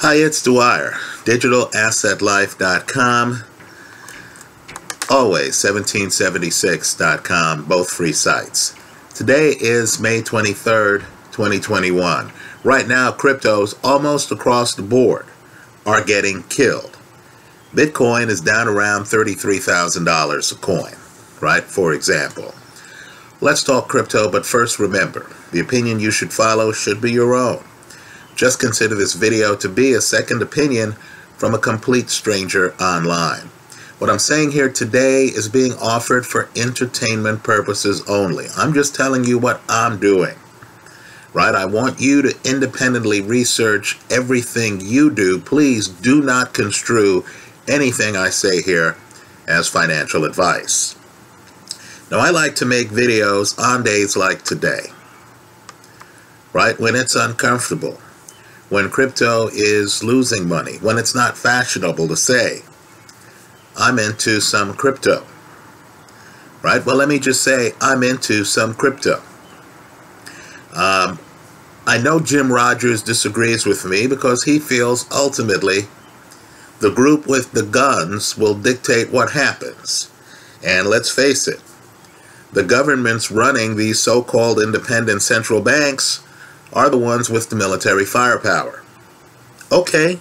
Hi, it's Dwyer, DigitalAssetLife.com, always 1776.com, both free sites. Today is May 23rd, 2021. Right now, cryptos almost across the board are getting killed. Bitcoin is down around $33,000 a coin, right, for example. Let's talk crypto, but first remember, the opinion you should follow should be your own. Just consider this video to be a second opinion from a complete stranger online. What I'm saying here today is being offered for entertainment purposes only. I'm just telling you what I'm doing, right? I want you to independently research everything you do. Please do not construe anything I say here as financial advice. Now, I like to make videos on days like today, right? When it's uncomfortable, when crypto is losing money, when it's not fashionable to say, I'm into some crypto, right? Well, let me just say, I'm into some crypto. I know Jim Rogers disagrees with me because he feels ultimately the group with the guns will dictate what happens. And let's face it, the governments running these so-called independent central banks are the ones with the military firepower. Okay,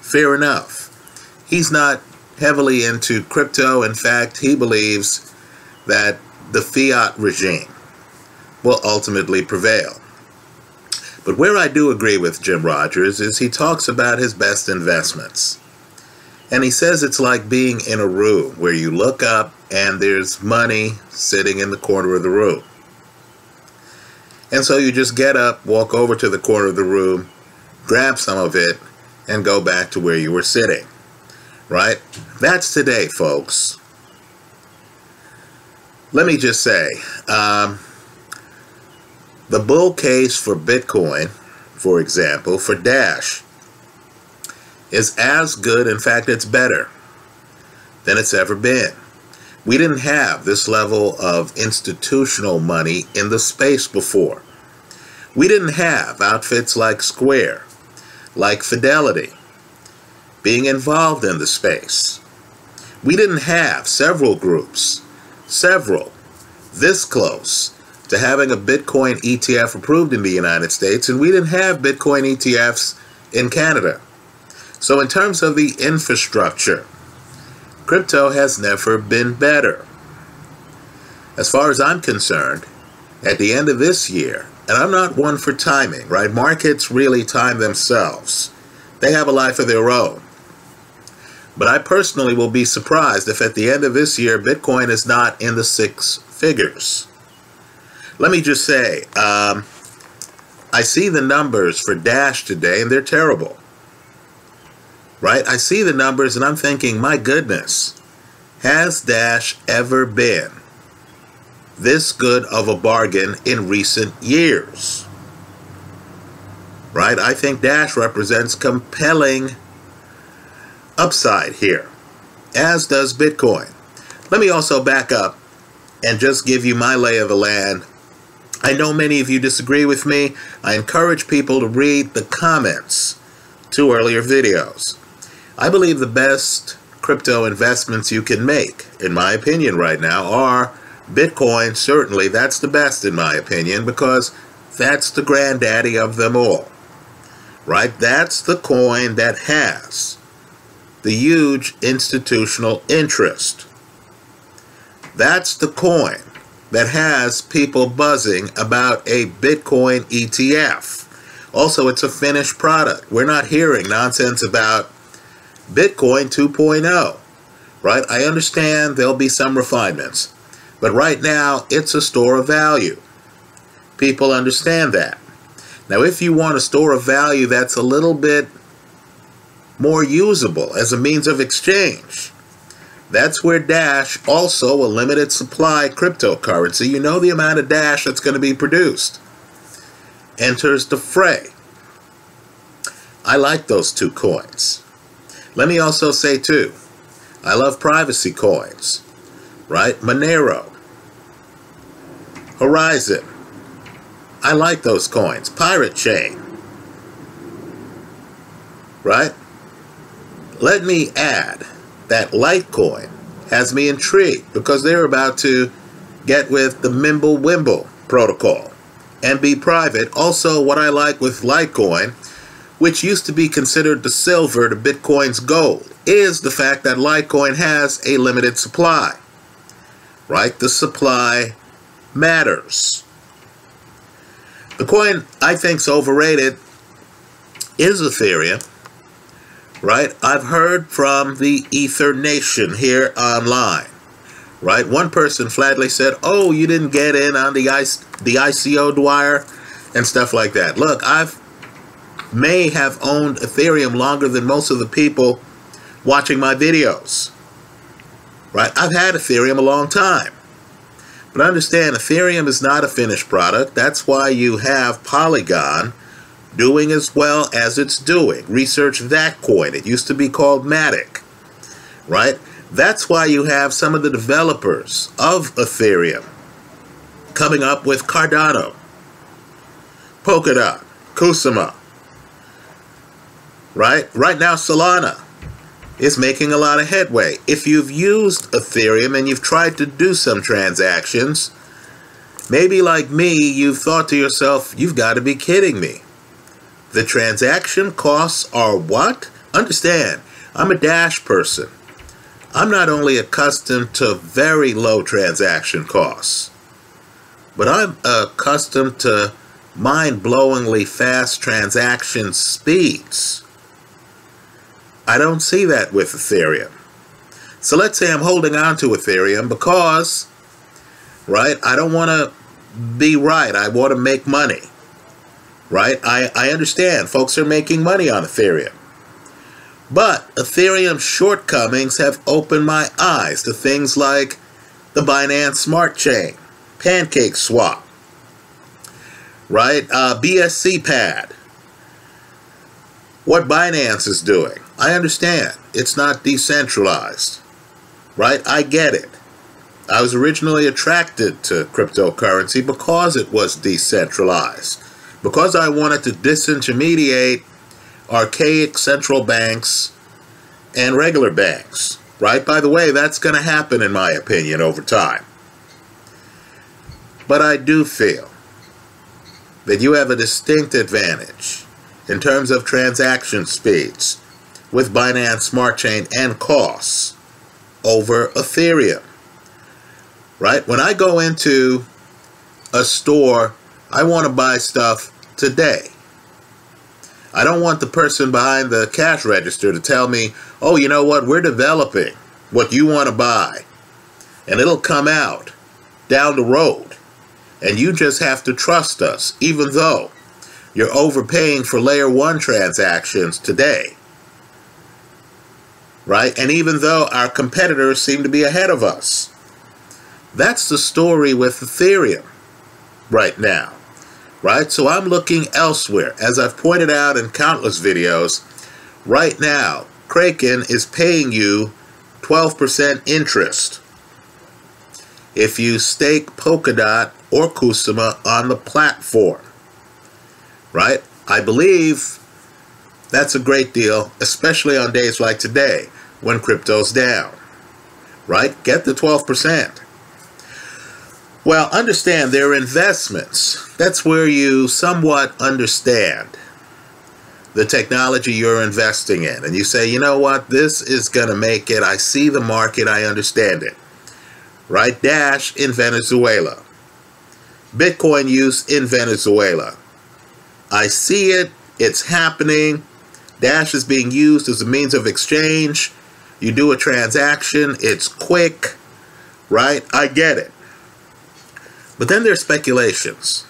fair enough. He's not heavily into crypto. In fact, he believes that the fiat regime will ultimately prevail. But where I do agree with Jim Rogers is he talks about his best investments. And he says it's like being in a room where you look up and there's money sitting in the corner of the room. And so you just get up, walk over to the corner of the room, grab some of it, and go back to where you were sitting, right? That's today, folks. Let me just say, the bull case for Bitcoin, for example, for Dash, is as good, in fact, it's better than it's ever been. We didn't have this level of institutional money in the space before. We didn't have outfits like Square, like Fidelity, being involved in the space. We didn't have several groups, this close to having a Bitcoin ETF approved in the United States, and we didn't have Bitcoin ETFs in Canada. So in terms of the infrastructure, crypto has never been better. As far as I'm concerned, at the end of this year, and I'm not one for timing, right? Markets really time themselves. They have a life of their own. But I personally will be surprised if at the end of this year, Bitcoin is not in the six figures. Let me just say, I see the numbers for Dash today, and they're terrible. Right? I see the numbers and I'm thinking, my goodness, has Dash ever been this good of a bargain in recent years? Right? I think Dash represents compelling upside here, as does Bitcoin. Let me also back up and just give you my lay of the land. I know many of you disagree with me. I encourage people to read the comments to earlier videos. I believe the best crypto investments you can make, in my opinion right now, are Bitcoin. Certainly, that's the best in my opinion because that's the granddaddy of them all, right? That's the coin that has the huge institutional interest. That's the coin that has people buzzing about a Bitcoin ETF. Also, it's a finished product. We're not hearing nonsense about Bitcoin 2.0, right? I understand there'll be some refinements, but right now it's a store of value. People understand that. Now, if you want a store of value that's a little bit more usable as a means of exchange, that's where Dash, also a limited supply cryptocurrency, you know the amount of Dash that's going to be produced, enters the fray. I like those two coins. Let me also say, too, I love privacy coins, right? Monero, Horizon. I like those coins. Pirate Chain. right? Let me add that Litecoin has me intrigued because they're about to get with the Mimblewimble protocol and be private. Also, what I like with Litecoin, which used to be considered the silver to Bitcoin's gold, is the fact that Litecoin has a limited supply, right? The supply matters. The coin I think is overrated is Ethereum, right? I've heard from the Ether Nation here online, right? One person flatly said, oh, you didn't get in on the ICO Dwyer and stuff like that. Look, I've may have owned Ethereum longer than most of the people watching my videos, right? I've had Ethereum a long time. But understand, Ethereum is not a finished product. That's why you have Polygon doing as well as it's doing. Research that coin. It used to be called Matic, right? That's why you have some of the developers of Ethereum coming up with Cardano, Polkadot, Kusama, right? Right now, Solana is making a lot of headway. If you've used Ethereum and you've tried to do some transactions, maybe like me, you've thought to yourself, you've got to be kidding me. The transaction costs are what? Understand, I'm a Dash person. I'm not only accustomed to very low transaction costs, but I'm accustomed to mind-blowingly fast transaction speeds. I don't see that with Ethereum. So let's say I'm holding on to Ethereum because, right, I don't want to be right. I want to make money, right? I understand folks are making money on Ethereum. But Ethereum's shortcomings have opened my eyes to things like the Binance Smart Chain, PancakeSwap, right? BSC Pad. What Binance is doing. I understand. It's not decentralized, right? I get it. I was originally attracted to cryptocurrency because it was decentralized, because I wanted to disintermediate archaic central banks and regular banks, right? By the way, that's going to happen, in my opinion, over time. But I do feel that you have a distinct advantage in terms of transaction speeds with Binance Smart Chain and costs over Ethereum, right? When I go into a store, I want to buy stuff today. I don't want the person behind the cash register to tell me, oh, you know what, we're developing what you want to buy, and it'll come out down the road, and you just have to trust us, even though you're overpaying for layer one transactions today, right? And even though our competitors seem to be ahead of us. That's the story with Ethereum right now, right? So I'm looking elsewhere. As I've pointed out in countless videos, right now, Kraken is paying you 12% interest if you stake Polkadot or Kusama on the platform, right? I believe that's a great deal, especially on days like today when crypto's down, right? Get the 12%. Well, understand they're investments. That's where you somewhat understand the technology you're investing in. And you say, you know what? This is going to make it. I see the market. I understand it, right? Dash in Venezuela. Bitcoin use in Venezuela. I see it. It's happening. Dash is being used as a means of exchange. You do a transaction. It's quick, right? I get it. But then there's speculations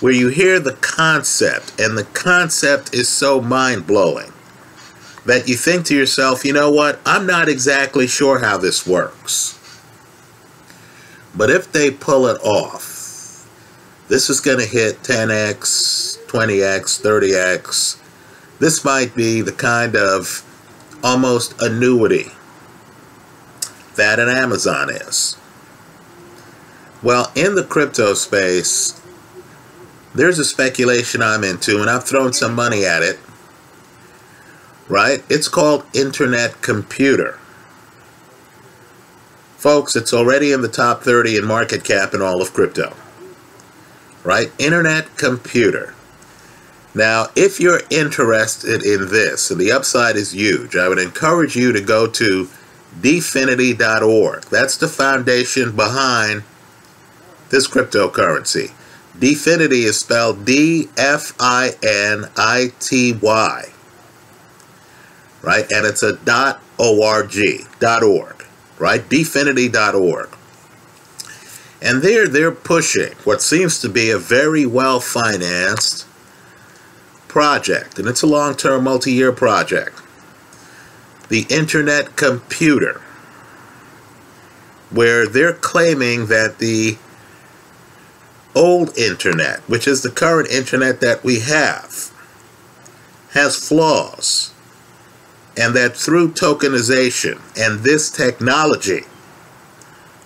where you hear the concept, and the concept is so mind-blowing that you think to yourself, you know what? I'm not exactly sure how this works. But if they pull it off, this is going to hit 10x, 20x, 30x. This might be the kind of almost annuity that an Amazon is. Well, in the crypto space, there's a speculation I'm into, and I've thrown some money at it, right? It's called Internet Computer. Folks, it's already in the top 30 in market cap in all of crypto, right? Internet Computer. Now, if you're interested in this, and the upside is huge, I would encourage you to go to DFINITY.org. That's the foundation behind this cryptocurrency. DFINITY is spelled D-F-I-N-I-T-Y, right? And it's a .org, right? DFINITY.org. And they're pushing what seems to be a very well-financed project, and it's a long-term, multi-year project. The Internet Computer, where they're claiming that the old internet, which is the current internet that we have, has flaws, and that through tokenization and this technology,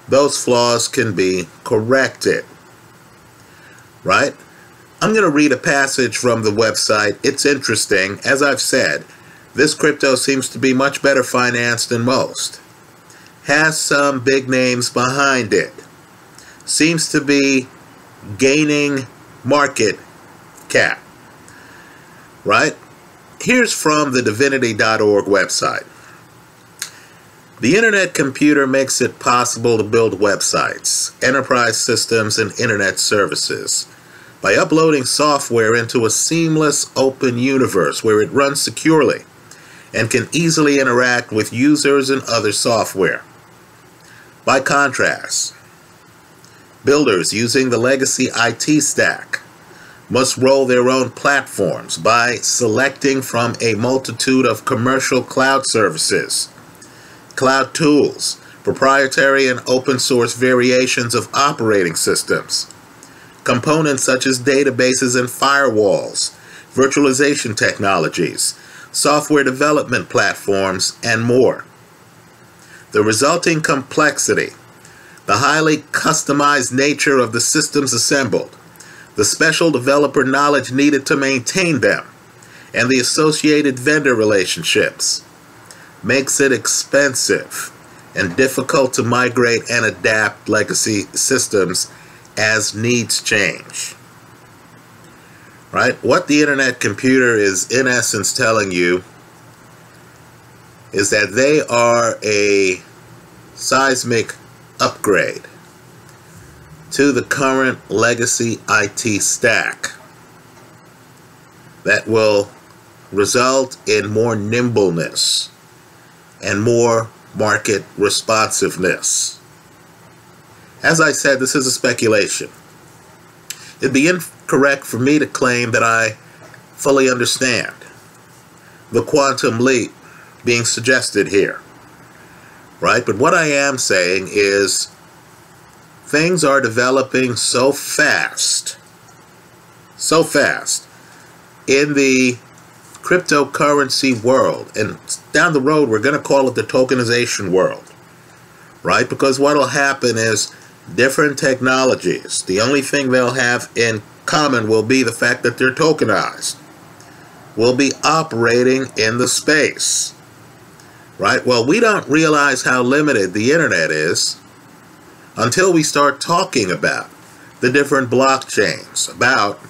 those flaws can be corrected, right? I'm going to read a passage from the website. It's interesting. As I've said, this crypto seems to be much better financed than most. Has some big names behind it. Seems to be gaining market cap, right? Here's from the DFINITY.org website. The Internet Computer makes it possible to build websites, enterprise systems, and internet services by uploading software into a seamless open universe where it runs securely and can easily interact with users and other software. By contrast, builders using the legacy IT stack must roll their own platforms by selecting from a multitude of commercial cloud services, cloud tools, proprietary and open source variations of operating systems, components such as databases and firewalls, virtualization technologies, software development platforms, and more. The resulting complexity, the highly customized nature of the systems assembled, the special developer knowledge needed to maintain them, and the associated vendor relationships makes it expensive and difficult to migrate and adapt legacy systems as needs change, right? What the Internet Computer is in essence telling you is that they are a seismic upgrade to the current legacy IT stack that will result in more nimbleness and more market responsiveness. As I said, this is a speculation. It'd be incorrect for me to claim that I fully understand the quantum leap being suggested here, right? But what I am saying is things are developing so fast in the cryptocurrency world, and down the road we're going to call it the tokenization world, right? Because what will happen is different technologies, the only thing they'll have in common will be the fact that they're tokenized, will be operating in the space, right? Well, we don't realize how limited the internet is until we start talking about the different blockchains, about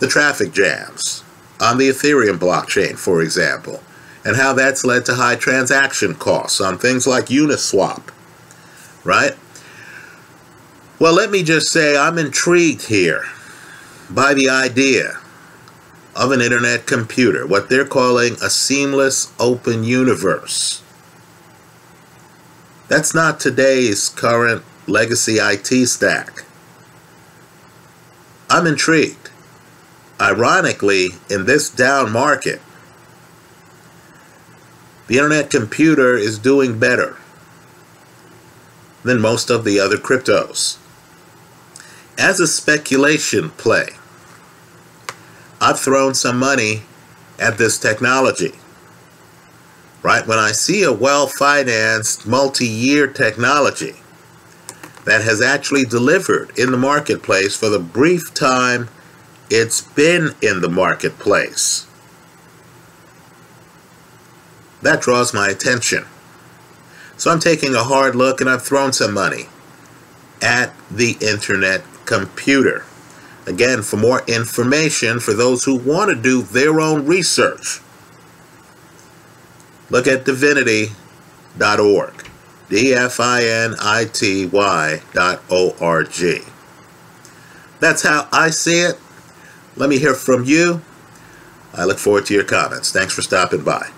the traffic jams on the Ethereum blockchain, for example, and how that's led to high transaction costs on things like Uniswap, right? Well, let me just say I'm intrigued here by the idea of an internet computer, what they're calling a seamless open universe. That's not today's current legacy IT stack. I'm intrigued. Ironically, in this down market, the internet computer is doing better than most of the other cryptos. As a speculation play, I've thrown some money at this technology, right? When I see a well-financed multi-year technology that has actually delivered in the marketplace for the brief time it's been in the marketplace, that draws my attention. So I'm taking a hard look, and I've thrown some money at the Internet Computer. Again, for more information, for those who want to do their own research, look at DFINITY.org. DFINITY.org. That's how I see it. Let me hear from you. I look forward to your comments. Thanks for stopping by.